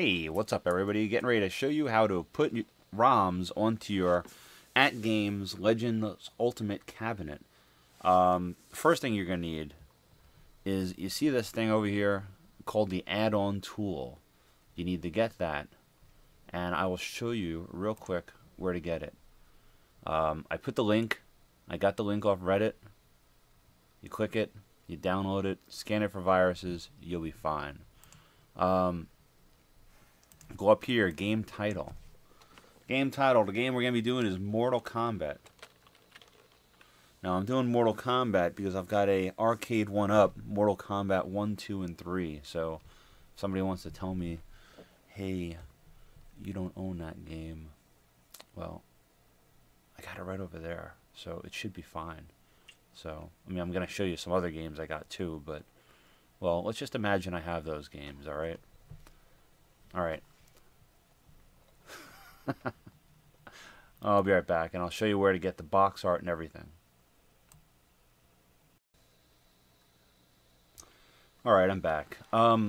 Hey, what's up everybody? Getting ready to show you how to put ROMs onto your At Games Legends Ultimate cabinet. First thing you're going to need is, you see this thing over here called the Add-On Tool. You need to get that, and I will show you real quick where to get it. I got the link off Reddit. You click it, you download it, scan it for viruses, you'll be fine. Go up here, game title. Game title, the game we're going to be doing is Mortal Kombat. Now I'm doing Mortal Kombat because I've got a arcade 1-up, Mortal Kombat 1, 2, and 3. So if somebody wants to tell me, hey, you don't own that game, well, I got it right over there, so it should be fine. So, I mean, I'm going to show you some other games I got too, but, well, let's just imagine I have those games, alright? Alright. I'll be right back, and I'll show you where to get the box art and everything. Alright, I'm back. Let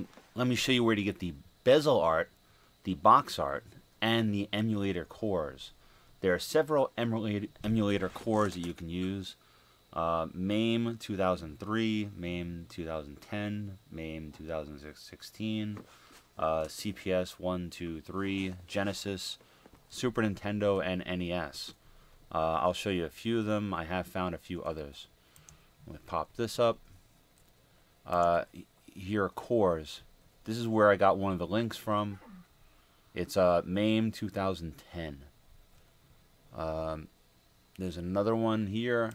me show you where to get the bezel art, the box art, and the emulator cores. There are several emulator cores that you can use. MAME 2003, MAME 2010, MAME 2016, CPS 1, 2, 3, Genesis, Super Nintendo, and NES. I'll show you a few of them. I have found a few others. Let me pop this up. Here are cores. This is where I got one of the links from. It's MAME 2010. There's another one here.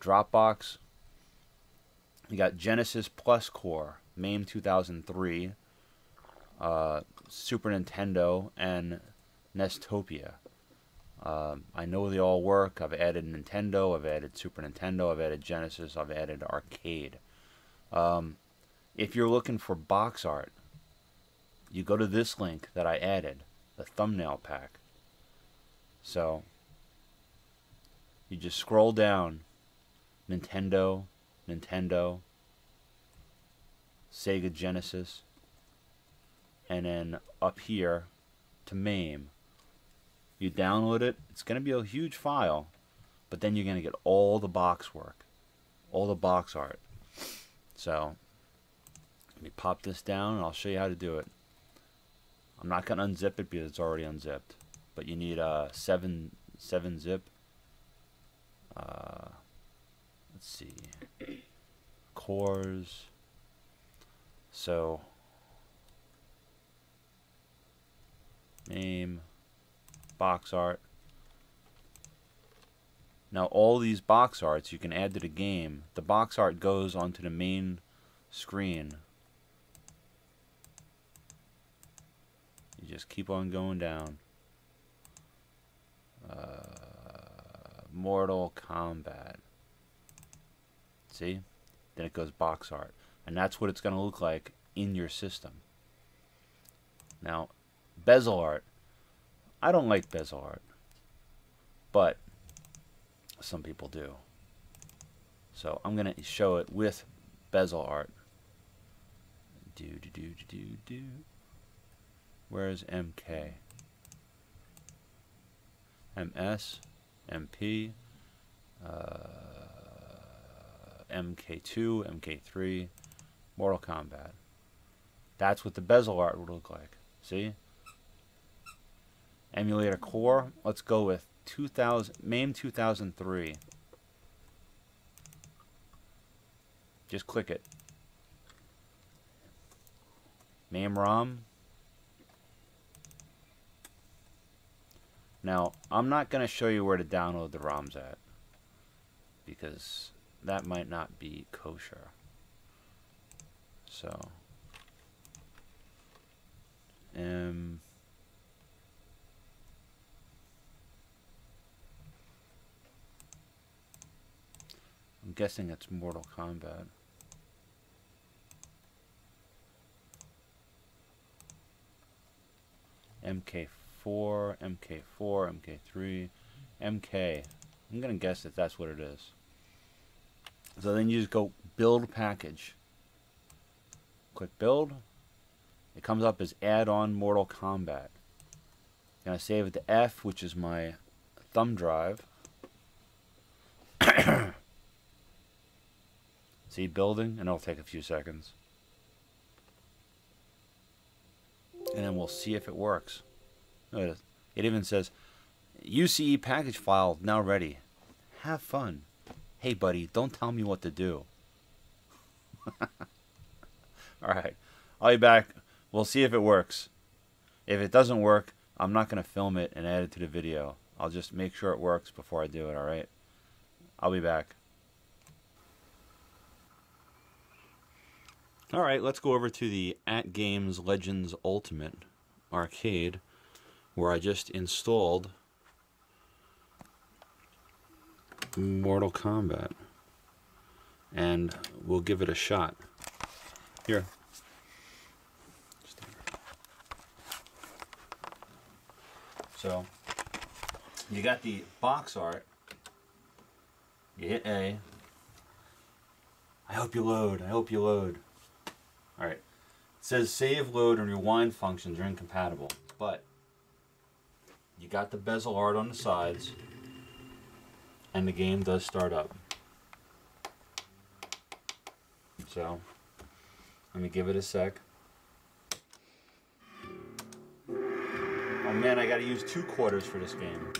Dropbox. You got Genesis Plus core, MAME 2003, Super Nintendo, and Nestopia. I know they all work. I've added Nintendo, I've added Super Nintendo, I've added Genesis, I've added Arcade. If you're looking for box art, you go to this link that I added, the thumbnail pack. So, you just scroll down, Nintendo, Sega Genesis, and then up here to MAME. You download it, it's going to be a huge file, but then you're going to get all the box work, all the box art. So, let me pop this down and I'll show you how to do it. I'm not going to unzip it because it's already unzipped, but you need a 7-zip. Let's see, cores. So, MAME, box art. Now all these box arts you can add to the game. The box art goes onto the main screen. You just keep on going down. Mortal Kombat. See? Then it goes box art. And that's what it's going to look like in your system. Now, bezel art. I don't like bezel art, but some people do. So I'm going to show it with bezel art. Where's MK? MS, MP, MK2, MK3, Mortal Kombat. That's what the bezel art would look like. See? Emulator core. Let's go with MAME 2003. Just click it. MAME ROM. Now, I'm not going to show you where to download the ROMs at, because that might not be kosher. So, I'm guessing it's Mortal Kombat. MK4, MK4, MK3, MK. I'm going to guess that that's what it is. So then you just go build package. Click build. It comes up as Add-On Mortal Kombat. And I save it to F, which is my thumb drive. See, building, and it'll take a few seconds. And then we'll see if it works. It even says, UCE package file now ready. Have fun. Hey, buddy, don't tell me what to do. Alright, I'll be back. We'll see if it works. If it doesn't work, I'm not going to film it and add it to the video. I'll just make sure it works before I do it, alright? I'll be back. Alright, let's go over to the At Games Legends Ultimate arcade, where I just installed Mortal Kombat. And we'll give it a shot. Here. So, you got the box art. You hit A. I hope you load. I hope you load. Alright. It says save, load, and rewind functions are incompatible. But, you got the bezel art on the sides. And the game does start up. So, let me give it a sec. Oh man, I gotta use 2 quarters for this game.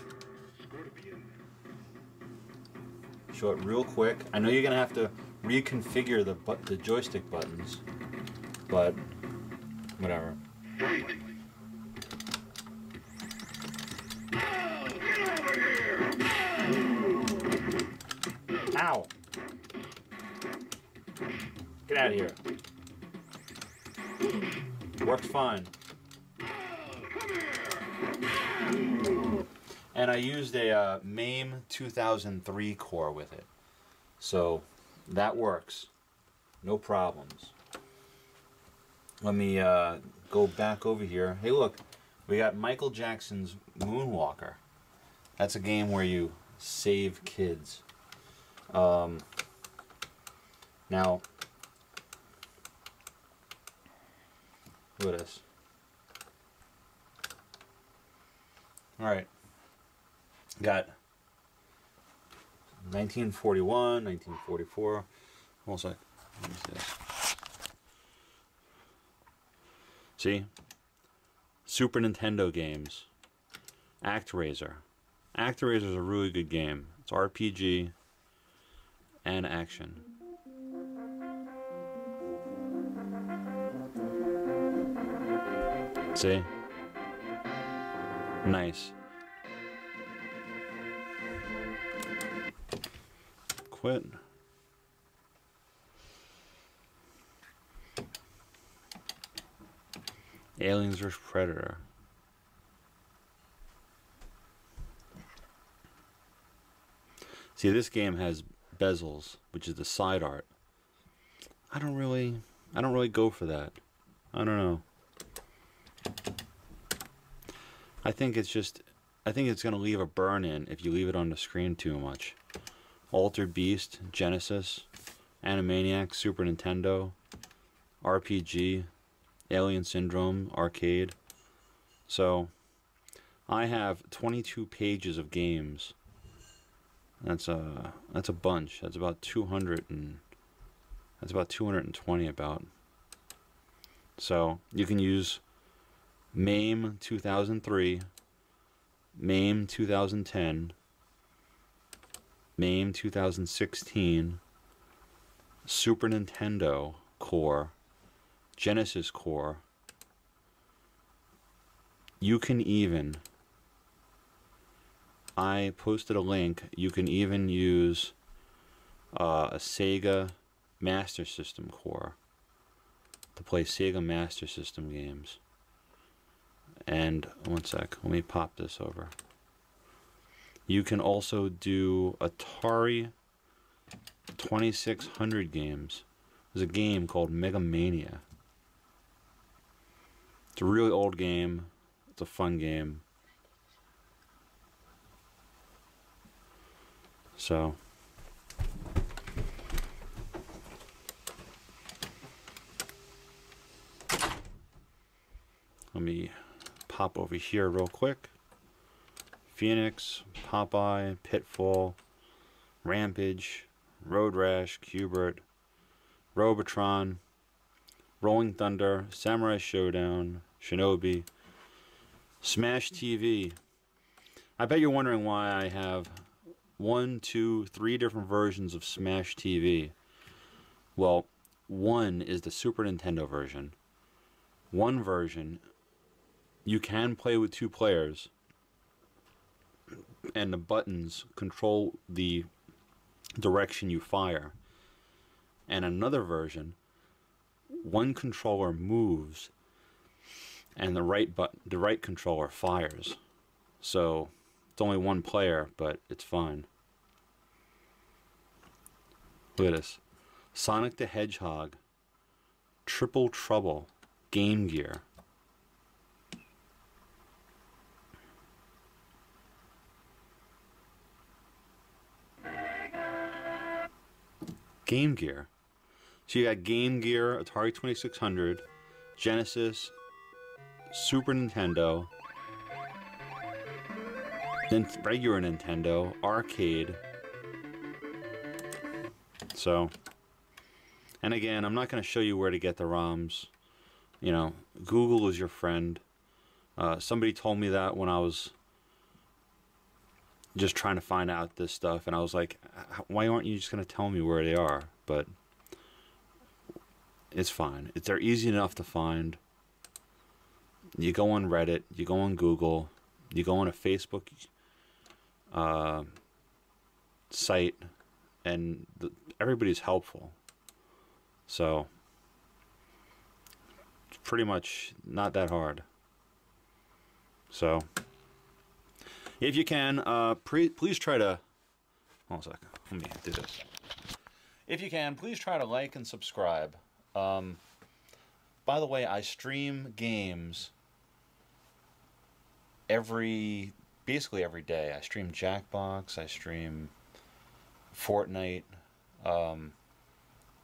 Show it real quick. I know you're gonna have to reconfigure the joystick buttons, but whatever. Ow! Get out of here. Works fine. And I used a MAME 2003 core with it. So that works. No problems. Let me go back over here. Hey look, we got Michael Jackson's Moonwalker. That's a game where you save kids. Now, look at this. Alright, got 1941, 1944, almost like, let me see this. See? Super Nintendo games. ActRaiser. ActRaiser is a really good game. It's RPG and action. See? Nice. Quit. Aliens vs. Predator. See, this game has bezels, which is the side art. I don't really go for that. I don't know. I think it's going to leave a burn in if you leave it on the screen too much. Altered Beast, Genesis, Animaniac, Super Nintendo, RPG, Alien Syndrome, Arcade. So, I have 22 pages of games. That's a bunch. That's about 220 about. So, you can use MAME 2003, MAME 2010, MAME 2016, Super Nintendo core, Genesis core. You can even, I posted a link, you can even use a Sega Master System core to play Sega Master System games. And one sec, let me pop this over. You can also do Atari 2600 games. There's a game called Mega Mania. It's a really old game. It's a fun game. So, pop over here real quick. Phoenix, Popeye, Pitfall, Rampage, Road Rash, Qbert, Robotron, Rolling Thunder, Samurai Showdown, Shinobi, Smash TV. I bet you're wondering why I have 1, 2, 3 different versions of Smash TV. Well, one is the Super Nintendo version. One version you can play with 2 players, and the buttons control the direction you fire. And another version, one controller moves and the right controller fires. So it's only one player, but it's fine. Look at this. Sonic the Hedgehog, Triple Trouble, Game Gear. Game Gear. So you got Game Gear, Atari 2600, Genesis, Super Nintendo, then regular Nintendo, arcade. So, and again, I'm not going to show you where to get the ROMs. You know, Google is your friend. Somebody told me that when I was just trying to find out this stuff, and I was like, why aren't you just going to tell me where they are? But it's fine. They're easy enough to find. You go on Reddit, you go on Google, you go on a Facebook site, and everybody's helpful. So it's pretty much not that hard. So if you can, please try to, hold on a second, let me do this. If you can, please try to like and subscribe. By the way, I stream games basically every day. I stream Jackbox, I stream Fortnite.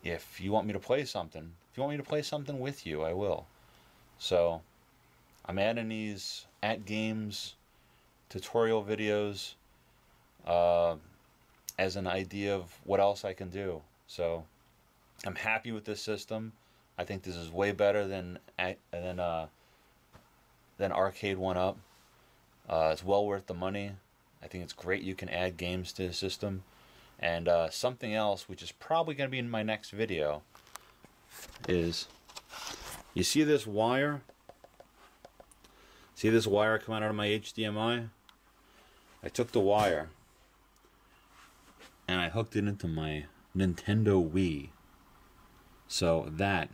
If you want me to play something, with you, I will. So I'm adding these At Games tutorial videos as an idea of what else I can do. So I'm happy with this system. I think this is way better than Arcade 1-Up. It's well worth the money. I think it's great you can add games to the system. And something else, which is probably going to be in my next video, is you see this wire? See this wire coming out of my HDMI? I took the wire and I hooked it into my Nintendo Wii. So that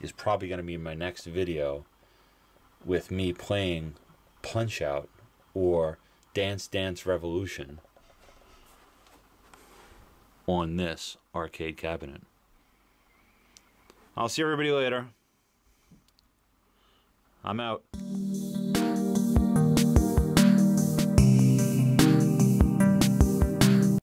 is probably going to be my next video, with me playing Punch-Out or Dance Dance Revolution on this arcade cabinet. I'll see everybody later. I'm out.